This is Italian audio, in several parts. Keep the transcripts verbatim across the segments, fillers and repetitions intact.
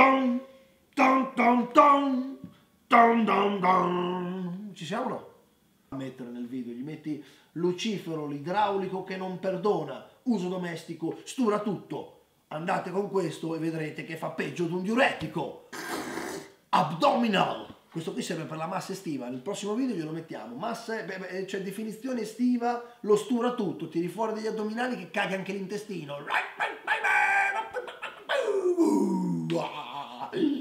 Tom, tom, tom, tom, tom, tom, tom. Ci siamo, no? A mettere nel video, gli metti Lucifero, l'idraulico che non perdona, uso domestico, stura tutto. Andate con questo e vedrete che fa peggio di un diuretico. Abdominal. Questo qui serve per la massa estiva, nel prossimo video glielo mettiamo. Massa, beh, beh, cioè definizione estiva, lo stura tutto, tiri fuori degli addominali che caga anche l'intestino.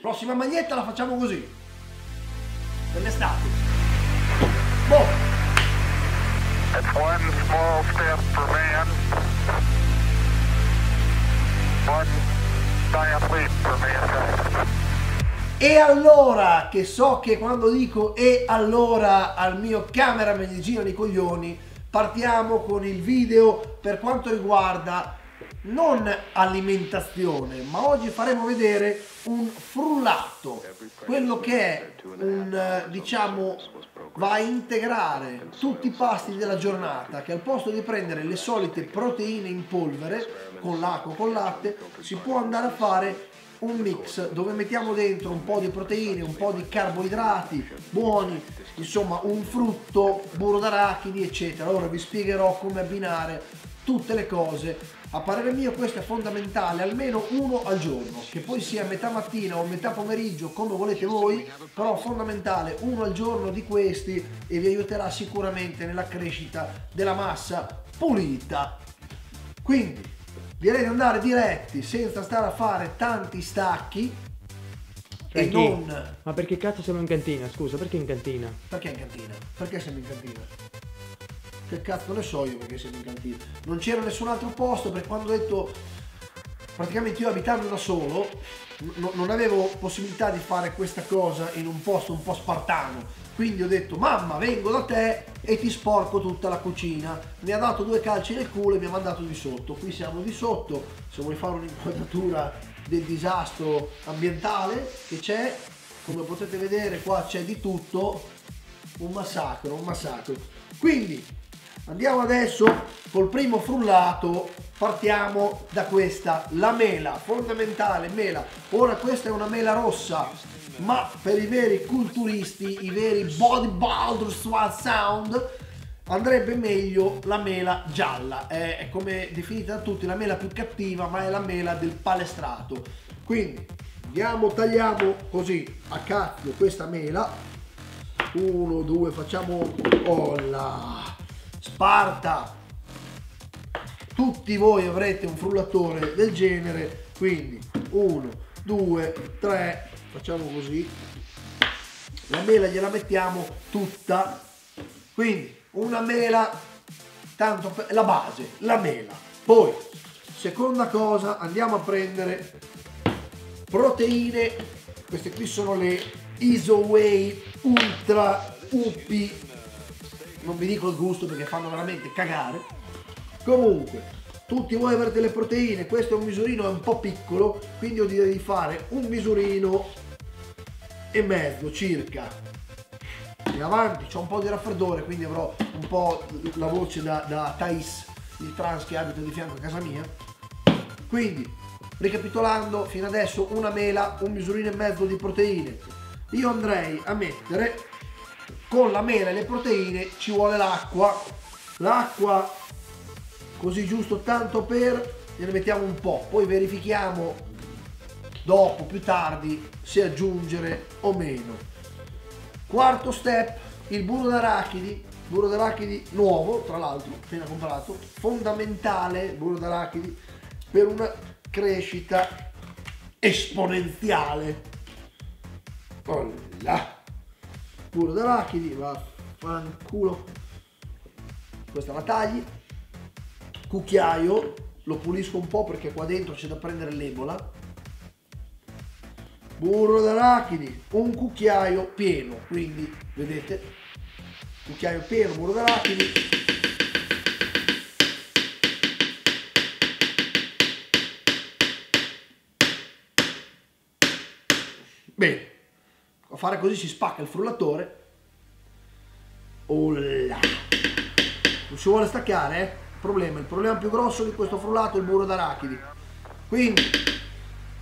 Prossima maglietta la facciamo così. Per l'estate. Boh. That's one small step for man, one giant leap for mankind. E allora, che so che quando dico e allora al mio cameraman gli girano i coglioni, partiamo con il video per quanto riguarda non alimentazione, ma oggi faremo vedere un frullato, quello che è un, diciamo, va a integrare tutti i pasti della giornata, che al posto di prendere le solite proteine in polvere, con l'acqua o con latte, si può andare a fare un mix dove mettiamo dentro un po' di proteine, un po' di carboidrati buoni, insomma un frutto, burro d'arachidi eccetera. Ora vi spiegherò come abbinare tutte le cose. A parere mio questo è fondamentale, almeno uno al giorno, che poi sia metà mattina o metà pomeriggio come volete voi, però fondamentale uno al giorno di questi e vi aiuterà sicuramente nella crescita della massa pulita. Quindi direi di andare diretti senza stare a fare tanti stacchi, cioè, e chi? non... Ma perché cazzo siamo in cantina? Scusa, perché in cantina? Perché in cantina? Perché siamo in cantina? Che cazzo ne so io perché siamo in cantina? Non c'era nessun altro posto, perché quando ho detto... Praticamente io abitando da solo non avevo possibilità di fare questa cosa in un posto un po' spartano. Quindi ho detto mamma vengo da te e ti sporco tutta la cucina. Mi ha dato due calci nel culo e mi ha mandato di sotto. Qui siamo di sotto, se vuoi fare un'inquadratura del disastro ambientale che c'è, come potete vedere qua c'è di tutto, un massacro, un massacro. Quindi andiamo adesso col primo frullato, partiamo da questa, la mela, fondamentale mela. Ora questa è una mela rossa, ma per i veri culturisti, i veri bodybuilders sound, andrebbe meglio la mela gialla. È come definita da tutti la mela più cattiva, ma è la mela del palestrato. Quindi andiamo, tagliamo così a cacchio questa mela. Uno, due, facciamo olla. Sparta! Tutti voi avrete un frullatore del genere, quindi uno, due, tre. Facciamo così, la mela gliela mettiamo tutta, quindi una mela, tanto per la base, la mela. Poi, seconda cosa, andiamo a prendere proteine, queste qui sono le Isoway Ultra U P, non vi dico il gusto perché fanno veramente cagare, comunque. Tutti voi avrete le proteine, questo è un misurino, è un po' piccolo, quindi io direi di fare un misurino e mezzo circa. In avanti, c'ho un po' di raffreddore, quindi avrò un po' la voce da, da Thais, il trans che abita di fianco a casa mia. Quindi, ricapitolando, fino adesso una mela, un misurino e mezzo di proteine. Io andrei a mettere, con la mela e le proteine ci vuole l'acqua, l'acqua... così giusto tanto per, ne mettiamo un po', poi verifichiamo dopo, più tardi, se aggiungere o meno. Quarto step, il burro d'arachidi, burro d'arachidi nuovo, tra l'altro, appena comprato, fondamentale burro d'arachidi per una crescita esponenziale. Olla! Burro d'arachidi, vaffanculo, questa la tagli. Cucchiaio, lo pulisco un po' perché qua dentro c'è da prendere l'ebola. Burro d'arachidi, un cucchiaio pieno, quindi vedete, cucchiaio pieno, burro d'arachidi. Bene, a fare così si spacca il frullatore. Olla! Non si vuole staccare, eh? Problema. Il problema più grosso di questo frullato è il burro d'arachidi. Quindi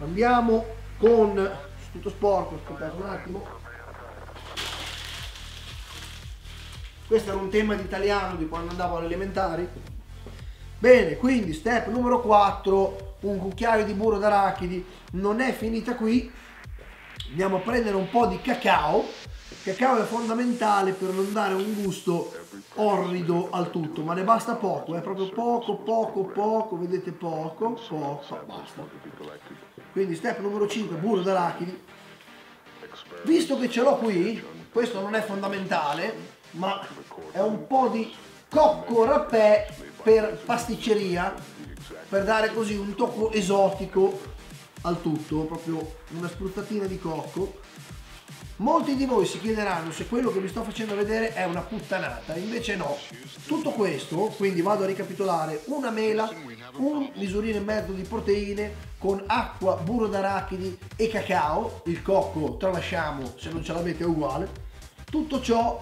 andiamo con tutto sporco, aspettate un attimo. Questo era un tema di italiano di quando andavo alle elementari. Bene, quindi step numero quattro, un cucchiaio di burro d'arachidi. Non è finita qui, andiamo a prendere un po' di cacao. Il cacao è fondamentale per non dare un gusto orrido al tutto, ma ne basta poco, è eh? proprio poco, poco, poco, vedete, poco, poco, basta. Quindi step numero cinque, burro d'arachidi. Visto che ce l'ho qui, questo non è fondamentale, ma è un po' di cocco rapè per pasticceria, per dare così un tocco esotico al tutto, proprio una spruzzatina di cocco. Molti di voi si chiederanno se quello che vi sto facendo vedere è una puttanata, invece no. Tutto questo, quindi vado a ricapitolare, una mela, un misurino e mezzo di proteine con acqua, burro d'arachidi e cacao, il cocco tralasciamo se non ce l'avete è uguale, tutto ciò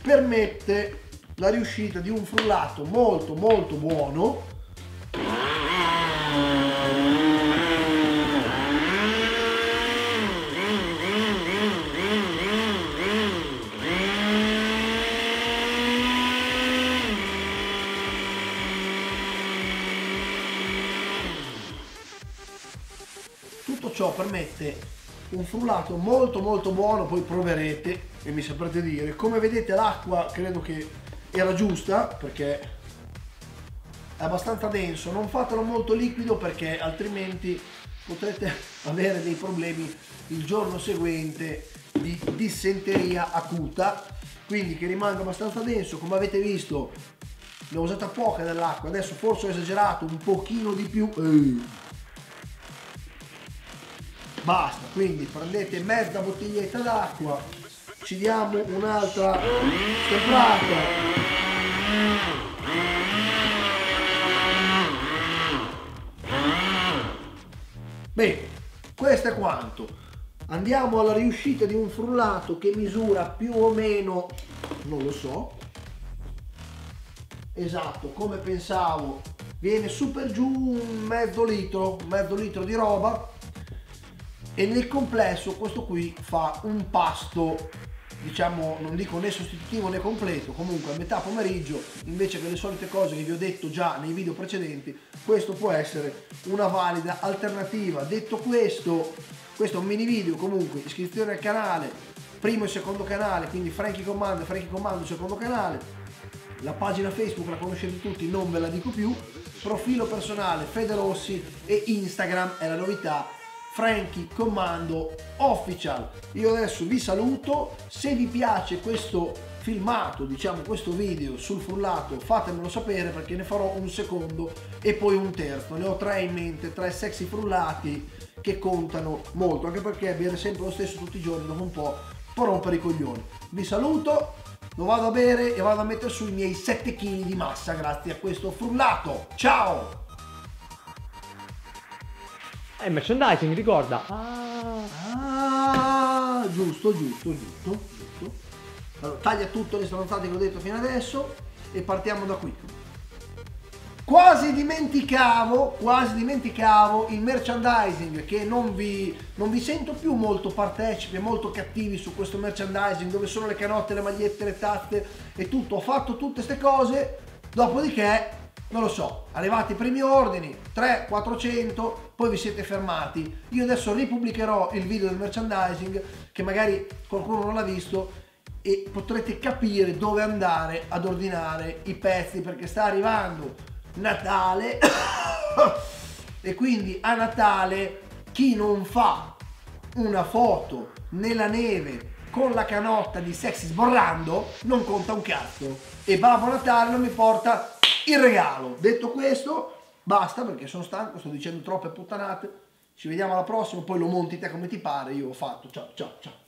permette la riuscita di un frullato molto molto buono. Tutto ciò permette un frullato molto molto buono, poi proverete e mi saprete dire. Come vedete l'acqua credo che era giusta perché è abbastanza denso, non fatelo molto liquido perché altrimenti potrete avere dei problemi il giorno seguente di dissenteria acuta, quindi che rimanga abbastanza denso. Come avete visto ne ho usata poca dell'acqua, adesso forse ho esagerato un pochino di più. Ehi. Basta, quindi prendete mezza bottiglietta d'acqua, ci diamo un'altra stemprata. Bene, questo è quanto. Andiamo alla riuscita di un frullato che misura più o meno, non lo so, esatto, come pensavo, viene su per giù un mezzo litro, mezzo litro di roba. E nel complesso questo qui fa un pasto, diciamo, non dico né sostitutivo né completo, comunque a metà pomeriggio, invece che le solite cose che vi ho detto già nei video precedenti, questo può essere una valida alternativa. Detto questo, questo è un mini video comunque, iscrizione al canale, primo e secondo canale, quindi Frankie Commando, Frankie Commando secondo canale. La pagina Facebook la conoscete tutti, non ve la dico più. Profilo personale Fede Rossi e Instagram è la novità, Frankie Commando Official. Io adesso vi saluto, se vi piace questo filmato, diciamo questo video sul frullato, fatemelo sapere perché ne farò un secondo e poi un terzo, ne ho tre in mente, tre sexy frullati che contano molto, anche perché bere sempre lo stesso tutti i giorni dopo un po' può rompere i coglioni. Vi saluto, lo vado a bere e vado a mettere sui miei sette chili di massa grazie a questo frullato. Ciao! È merchandising, ricorda. Ah, ah, giusto, giusto, giusto, giusto. Allora, taglia tutte le stronzate che ho detto fino adesso e partiamo da qui. Quasi dimenticavo, quasi dimenticavo il merchandising, che non vi, non vi sento più molto partecipi, molto cattivi su questo merchandising, dove sono le canotte, le magliette, le tazze e tutto. Ho fatto tutte queste cose, dopodiché... non lo so, arrivati i primi ordini, trecento quattrocento, poi vi siete fermati. Io adesso ripubblicherò il video del merchandising, che magari qualcuno non l'ha visto, e potrete capire dove andare ad ordinare i pezzi, perché sta arrivando Natale e quindi a Natale chi non fa una foto nella neve con la canotta di sexy sborrando non conta un cazzo e Babbo Natale non mi porta il regalo. Detto questo, basta perché sono stanco, sto dicendo troppe puttanate. Ci vediamo alla prossima, poi lo monti te come ti pare, io ho fatto. Ciao, ciao, ciao.